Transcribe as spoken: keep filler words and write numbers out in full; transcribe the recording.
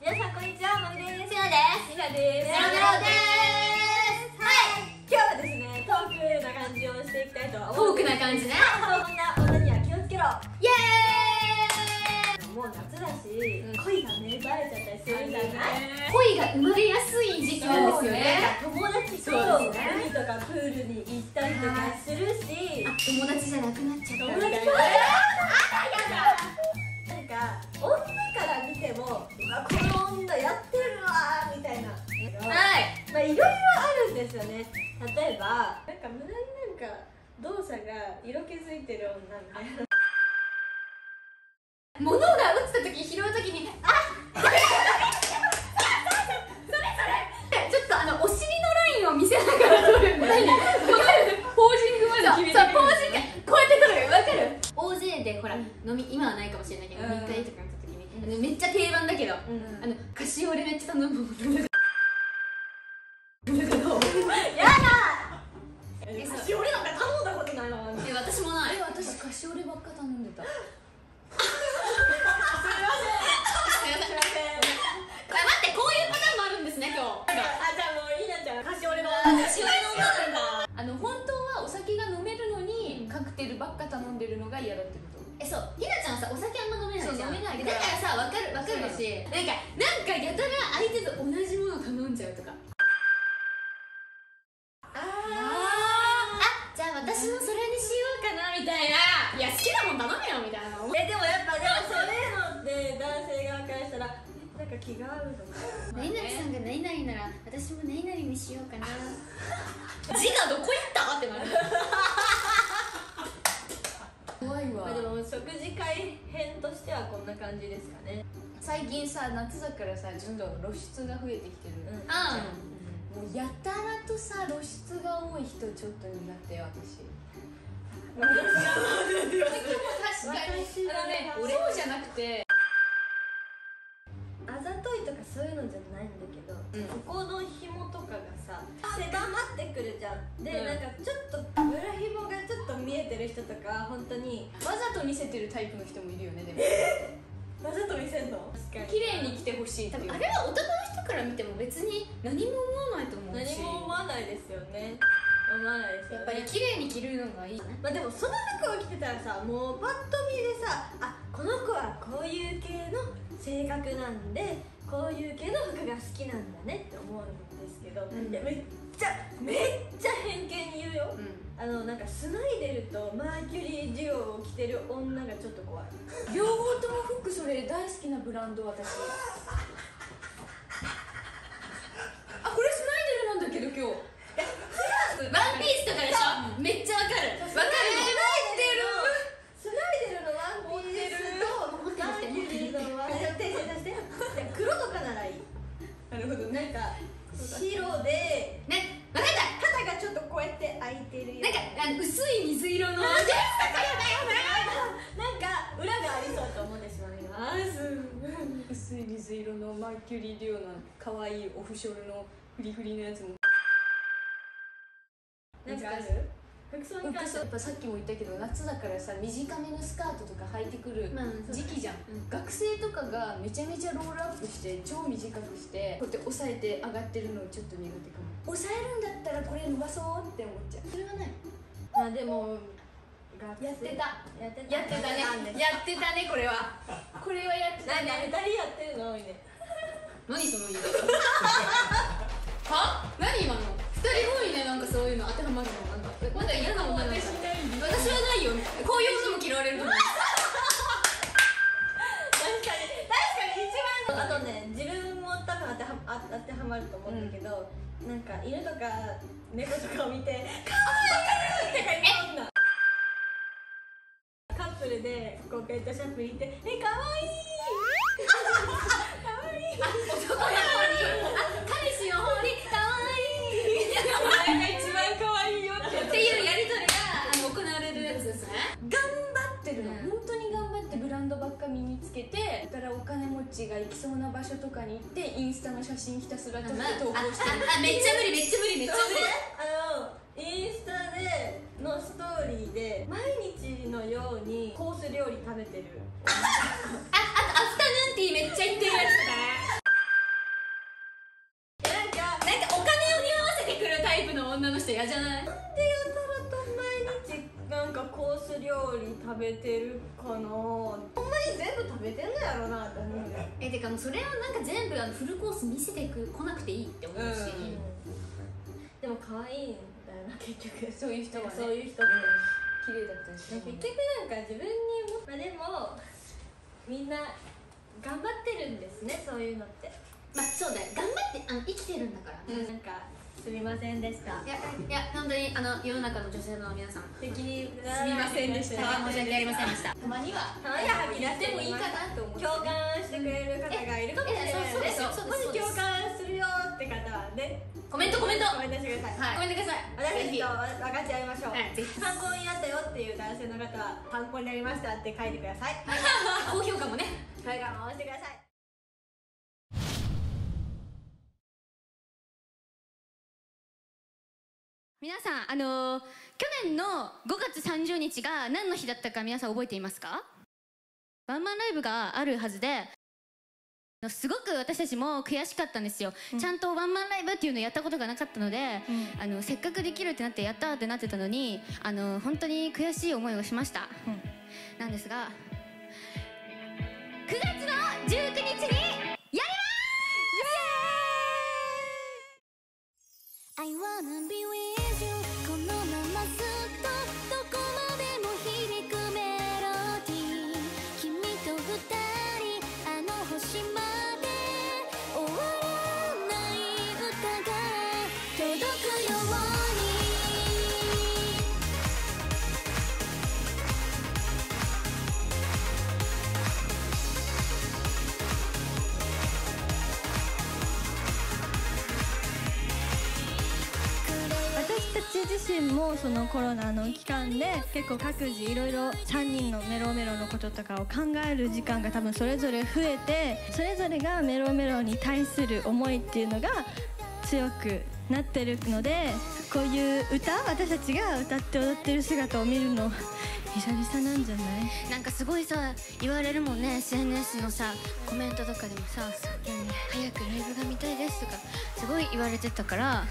皆さんこんにちは、まみです。しのです。みなです。みなです。はい、今日はですね、トークな感じをしていきたいと思う。トークな感じね。そんな女には気をつけろ。イエーイ。もう夏だし、恋がね、バレちゃったりするんじゃない？恋が生まれやすい時期なんですよね。友達と海とかプールに行ったりとかするし、友達じゃなくなっちゃったみたいな。なんか女から見ても、この女やってるわーみたいな、はい、まあいろいろあるんですよね。例えばなんか無駄になんか動作が色気づいてる女みたいな、物が落ちた時拾う時に「あっ!」それそれ、ちょっとあのお尻のラインを見せながら撮るみたいな、ポージングまで決めてる、ポージングこうやって撮る、わかる？大勢でほら、飲み今はないかもしれないけど、飲み会とかの時にめっちゃ定番だけど、あの菓子折りめっちゃ頼むもん。やだ。え、菓子折りなんか頼んだことないわ。え、私もない。え、私菓子折りばっか頼んでた。すみません。すみません。待って、こういうパターンもあるんですね今日。あ、じゃあもうひなちゃん菓子折りの。菓子折りのなんだ。あの本当はお酒が飲めるのにカクテルばっか頼んでるのが嫌だってこと。え、そう。ひなちゃんさ、お酒あんま飲めないじゃん。飲めない。だからさ、わかるわかるし、なんかなんかやたら相手と同じもの頼んじゃうとか。私もそれにしようかなみたいな、いや好きなもん頼めよみたいな。え、でもやっぱでもそういうのって男性側からしたらなんか気が合うとか、何々さんが何々なら私も何々にしようかな、字がどこ行ったってなる。怖いわ。でも食事会編としてはこんな感じですかね。最近さ、夏だからさ、純度の露出が増えてきてる。うん、もうやたらとさ、露出が多い人ちょっと苦手、私。確かに。あのね、そうじゃなくてあざといとかそういうのじゃないんだけど、うん、ここの紐とかがさ狭まってくるじゃん。で、うん、なんかちょっと裏紐がちょっと見えてる人とか、本当にわざと見せてるタイプの人もいるよね。でもわざと見せんの？確かに綺麗に着てほしいっていう、あれは男の人から見ても別に何も思わないと思うし、何も思わないですよね。思わないですよね。やっぱり綺麗に着るのがいい。まあでもその服を着てたらさ、もうパッと見でさ、あ、この子はこういう系の性格なんでこういう系の服が好きなんだねって思うんですけど、うん、いやめっちゃめっちゃ偏見に言うよ、うん、あのなんかスナイデルとマーキュリーデュオを着てる女がちょっと怖い。両方とも服、それ大好きなブランド、私。あ、これスナイデルなんだけど今日。ワンピースとかでしょ。めっちゃわかる。わかる。スナイデルのワンピースとマーキュリーのワンピース。手出して。黒とかならいい。なるほど。なんか白でね。ちょっとこうやって開いてる、なんかあの薄い水色のなんか裏がありそうと思ってしまいます。薄い水色のマーキュリーデュオの可愛いオフショルのフリフリのやつもなんかある。服装に関してやっぱさっきも言ったけど、夏だからさ、短めのスカートとか履いてくる時期じゃん、うん、学生とかがめちゃめちゃロールアップして超短くしてこうやって押さえて上がってるのちょっと苦手かも。押さえるんだったらこれ伸ばそうって思っちゃう。それはない。まあでもやってたやってたやってたねやってたね。これはこれはやってたね。何ふたりやってるの多いね。何その言い方は、何今のふたり多いね。なんかそういうの当てはまるのなんかまだ嫌なもん。私はないよ。こういうのも嫌われるの。確かに確かに一番。あとね、自分も多分当てはあ当てはまると思うんだけど、うん、なんか犬とか猫とかを見て「かわいい!」って書いてあるんだ。カップルでこうペットシャンプーに行って「え、かわいい!」かわいい。男の方に、あ、彼氏の方に「かわいい!」みたいな。お前が一番かわいいよっていうやり取りが行われるやつですね。頑張ってるの、本当に頑張ってブランドばっか身につけて、だからお金持ちが行きそうな場所とかに行ってインスタの写真ひたすら撮って投稿してる。あ、めっちゃ無理めっちゃ無理めっちゃ無理。あのインスタでのストーリーで毎日のようにコース料理食べてる。あ、あとアフタヌーンティーめっちゃ行ってるやつだね。の人嫌じゃない？なんでやたらと毎日なんかコース料理食べてるかな。ほんまに全部食べてんのやろなって思うね。えてかそれをなんか全部あのフルコース見せてく来なくていいって思うし、うん、でも可愛いんだよな結局そういう人がね。そういう人が綺麗だったりして結局なんか自分にも、まあ、でもみんな頑張ってるんですねそういうのって。まあそうだよ頑張ってあの生きてるんだから、うん、なんかすみませんでした。いやいや本当にあの世の中の女性の皆さん責任すみませんでした。申し訳ありませんでした。たまにはたまにはやってもいいかなと思って共感してくれる方がいるかもしれないので、もし共感するよって方はねコメントコメントコメントしてください。コメントください。私と分かち合いましょう。参考になったよっていう男性の方は参考になりましたって書いてください。高評価もね高評価も押してください。皆さん、あのー、去年のごがつさんじゅうにちが何の日だったか皆さん覚えていますか？ワンマンライブがあるはずですごく私たちも悔しかったんですよ、うん、ちゃんとワンマンライブっていうのをやったことがなかったので、うん、あのせっかくできるってなってやったってなってたのに、あのー、本当に悔しい思いをしました、うん、なんですがくがつのじゅうくにちにやります！ I wanna be with自身もそのコロナの期間で結構各自いろいろさんにんのメロメロのこととかを考える時間が多分それぞれ増えて、それぞれがメロメロに対する思いっていうのが強くなってるので、こういう歌私たちが歌って踊ってる姿を見るの久々なんじゃない？なんかすごいさ言われるもんね エスエヌエス のさコメントとかでもさ「早くライブが見たいです」とかすごい言われてたから。